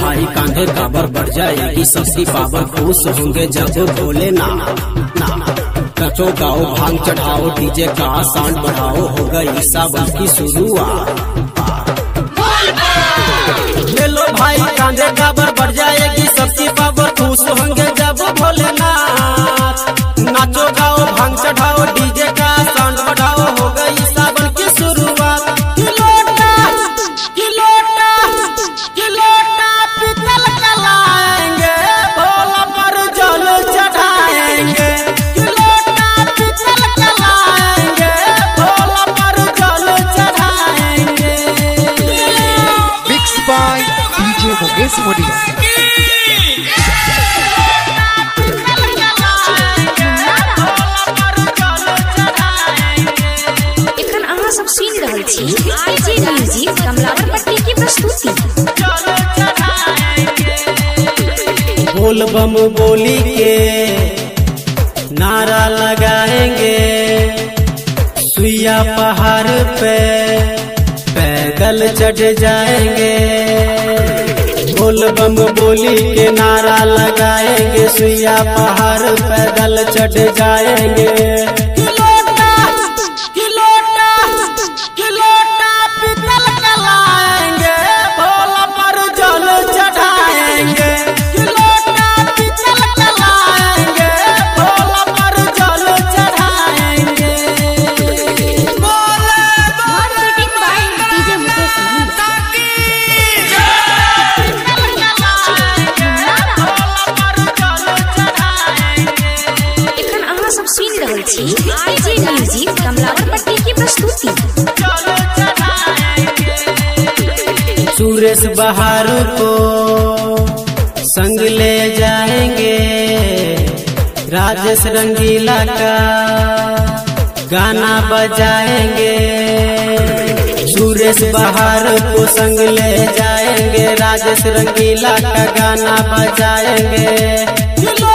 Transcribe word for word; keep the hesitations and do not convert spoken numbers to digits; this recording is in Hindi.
भाई कांधे काबर बढ़ जाएगी, सस्ती बाबर खुश होंगे जब बोले ना ना नचो गाओ भांग चढ़ाओ डीजे का सांड बढ़ाओ होगा ये सावन की शुरुआत। ले लो भाई कांधे काबर बढ़ जाएगी, सस्ती बाबर खुश होंगे जब बोले ना नाचो गाओ भांग चढ़ाओ डीजे का सांड बढ़ाओ होगा ये सावन की शुरुआत। एखन अहाँ सब सुन रहल छी एजे म्यूजिक कमलावर पट्टी की प्रस्तुति। बोल बम बोली के नारा लगाएंगे, सुइया पहाड़ पे पैदल चढ़ जाएंगे। बोल बम बोली के नारा लगाएंगे, सुइया पहाड़ पैदल चढ़ जाएंगे। किलोटा किलोटा किलोटा पीतल का लाएंगे, भोला पर जल चढ़ाएंगे। किलोटा पीतल का लाएंगे, भोला पर जल चढ़ाएंगे। एजे म्यूजिक कमलावर पट्टी की प्रस्तुति। सुरेश बहारू को संग ले जाएंगे, राजेश रंगीला का गाना बजाएंगे। सुरेश बहारू को संग ले जाएंगे, राजेश रंगीला का गाना बजाएंगे।